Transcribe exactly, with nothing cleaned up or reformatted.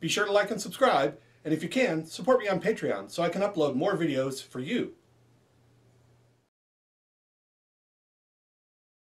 Be sure to like and subscribe, and if you can, support me on Patreon so I can upload more videos for you.